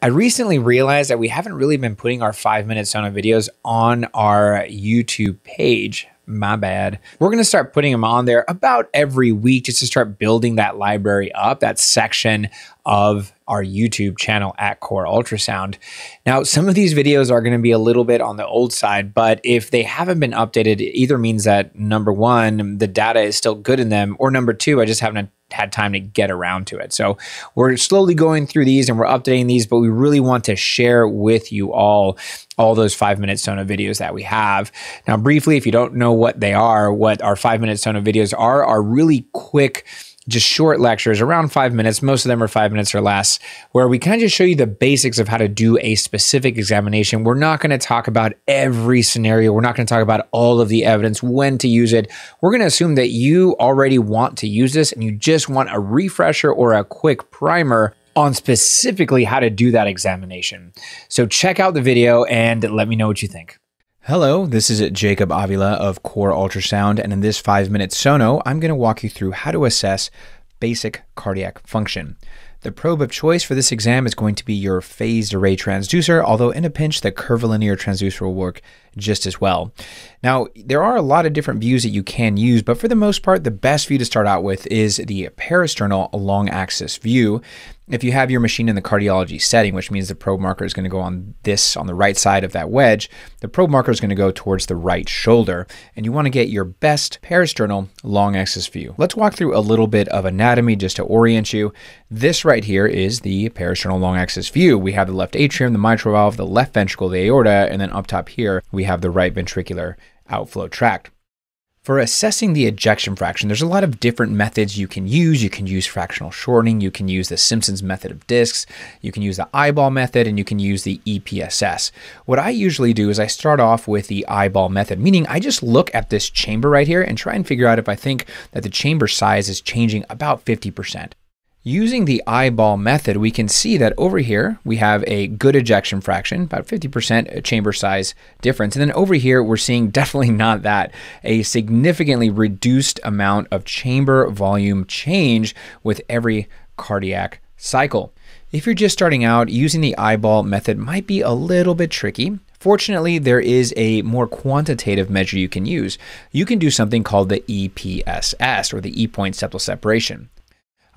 I recently realized that we haven't really been putting our 5 Minute Sono videos on our YouTube page. My bad. We're going to start putting them on there about every week just to start building that library up, that section of our YouTube channel at Core Ultrasound. Now, some of these videos are going to be a little bit on the old side, but if they haven't been updated, it either means that number one, the data is still good in them, or number two, I just haven't had time to get around to it. So we're slowly going through these and we're updating these, but we really want to share with you all those 5 Minute Sono videos that we have. Now, briefly, if you don't know what they are, what our 5 Minute Sono videos are really quick, just short lectures, around 5 minutes. Most of them are 5 minutes or less, where we kind of just show you the basics of how to do a specific examination. We're not going to talk about every scenario. We're not going to talk about all of the evidence, when to use it. We're going to assume that you already want to use this and you just want a refresher or a quick primer on specifically how to do that examination. So check out the video and let me know what you think. Hello, this is Jacob Avila of Core Ultrasound, and in this 5 Minute Sono, I'm going to walk you through how to assess basic cardiac function. The probe of choice for this exam is going to be your phased array transducer, although in a pinch, the curvilinear transducer will work just as well. Now, there are a lot of different views that you can use, but for the most part, the best view to start out with is the peristernal long axis view. If you have your machine in the cardiology setting, which means the probe marker is going to go on this, on the right side of that wedge, the probe marker is going to go towards the right shoulder, and you want to get your best peristernal long axis view. Let's walk through a little bit of anatomy just to orient you. This right here is the peristernal long axis view. We have the left atrium, the mitral valve, the left ventricle, the aorta, and then up top here, we have the right ventricular outflow tract. For assessing the ejection fraction, there's a lot of different methods you can use. You can use fractional shortening, you can use the Simpson's method of discs, you can use the eyeball method, and you can use the EPSS. What I usually do is I start off with the eyeball method, meaning I just look at this chamber right here and try and figure out if I think that the chamber size is changing about 50%. Using the eyeball method, we can see that over here, we have a good ejection fraction, about 50% chamber size difference. And then over here, we're seeing definitely not that, a significantly reduced amount of chamber volume change with every cardiac cycle. If you're just starting out, using the eyeball method might be a little bit tricky. Fortunately, there is a more quantitative measure you can use. You can do something called the EPSS, or the E-point septal separation.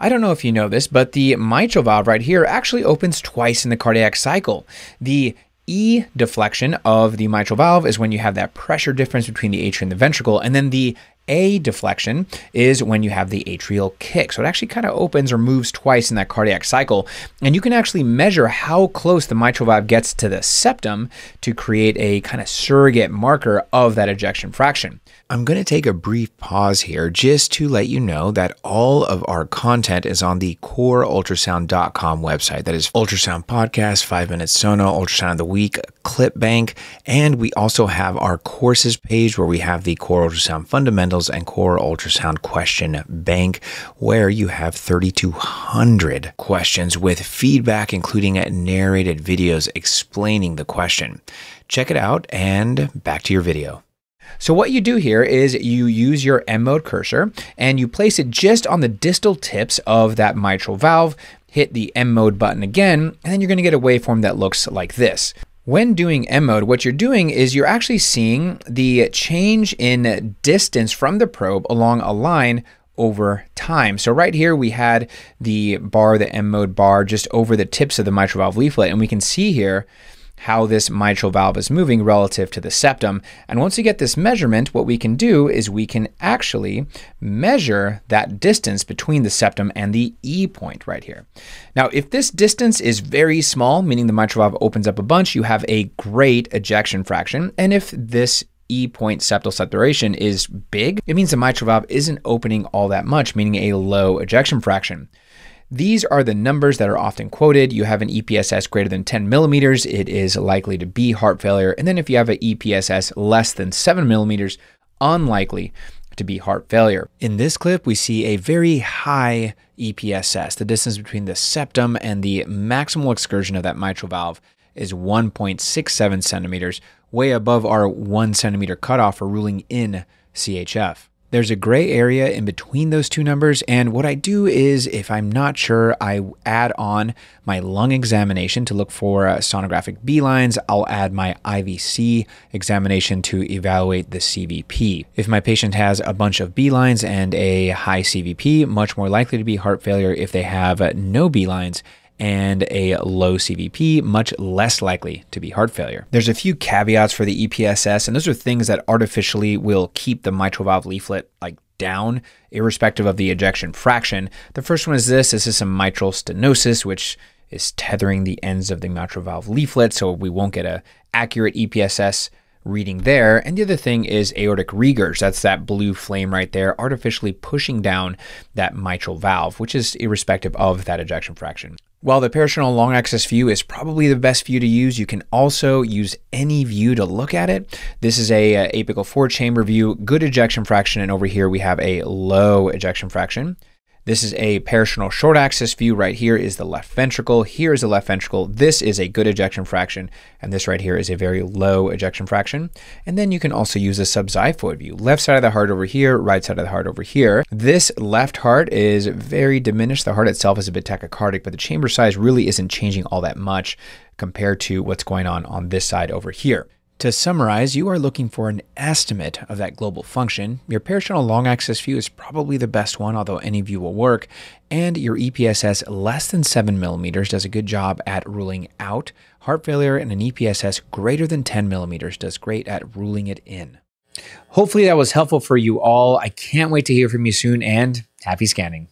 I don't know if you know this, but the mitral valve right here actually opens twice in the cardiac cycle. The E deflection of the mitral valve is when you have that pressure difference between the atria and the ventricle, and then the A deflection is when you have the atrial kick. So it actually kind of opens or moves twice in that cardiac cycle, and you can actually measure how close the mitral valve gets to the septum to create a kind of surrogate marker of that ejection fraction. I'm going to take a brief pause here just to let you know that all of our content is on the coreultrasound.com website. That is Ultrasound Podcast, 5 Minute Sono, Ultrasound of the Week, Clip Bank, and we also have our courses page where we have the Core Ultrasound Fundamentals and Core Ultrasound Question Bank, where you have 3,200 questions with feedback, including narrated videos explaining the question. Check it out and back to your video. So what you do here is you use your M-mode cursor and you place it just on the distal tips of that mitral valve, hit the M-mode button again, and then you're going to get a waveform that looks like this. When doing M-mode, what you're doing is you're actually seeing the change in distance from the probe along a line over time. So right here we had the bar, the M-mode bar, just over the tips of the mitral valve leaflet, and we can see here how this mitral valve is moving relative to the septum. And once you get this measurement, what we can do is we can actually measure that distance between the septum and the E point right here. Now, if this distance is very small, meaning the mitral valve opens up a bunch, you have a great ejection fraction. And if this E-point septal separation is big, it means the mitral valve isn't opening all that much, meaning a low ejection fraction. These are the numbers that are often quoted. You have an EPSS greater than 10 millimeters, it is likely to be heart failure. And then if you have an EPSS less than 7 millimeters, unlikely to be heart failure. In this clip, we see a very high EPSS. The distance between the septum and the maximal excursion of that mitral valve is 1.67 centimeters, way above our 1 centimeter cutoff for ruling in CHF. There's a gray area in between those two numbers, and what I do is, if I'm not sure, I add on my lung examination to look for sonographic B-lines. I'll add my IVC examination to evaluate the CVP. If my patient has a bunch of B-lines and a high CVP, much more likely to be heart failure. If they have no B-lines and a low CVP, much less likely to be heart failure. There's a few caveats for the EPSS, and those are things that artificially will keep the mitral valve leaflet like down, irrespective of the ejection fraction. The first one is this. This is some mitral stenosis, which is tethering the ends of the mitral valve leaflet, so we won't get an accurate EPSS reading there. And the other thing is aortic regurg. That's that blue flame right there, artificially pushing down that mitral valve, which is irrespective of that ejection fraction. While the peristinal long axis view is probably the best view to use, you can also use any view to look at it. This is a apical four chamber view, good ejection fraction, and over here we have a low ejection fraction. This is a peristinal short axis view. Right here is the left ventricle. Here is the left ventricle. This is a good ejection fraction, and this right here is a very low ejection fraction. And then you can also use a subxiphoid view. Left side of the heart over here, right side of the heart over here. This left heart is very diminished. The heart itself is a bit tachycardic, but the chamber size really isn't changing all that much compared to what's going on this side over here. To summarize, you are looking for an estimate of that global function. Your peristinal long axis view is probably the best one, although any view will work. And your EPSS less than 7 millimeters does a good job at ruling out heart failure, and an EPSS greater than 10 millimeters does great at ruling it in. Hopefully that was helpful for you all. I can't wait to hear from you soon, and happy scanning.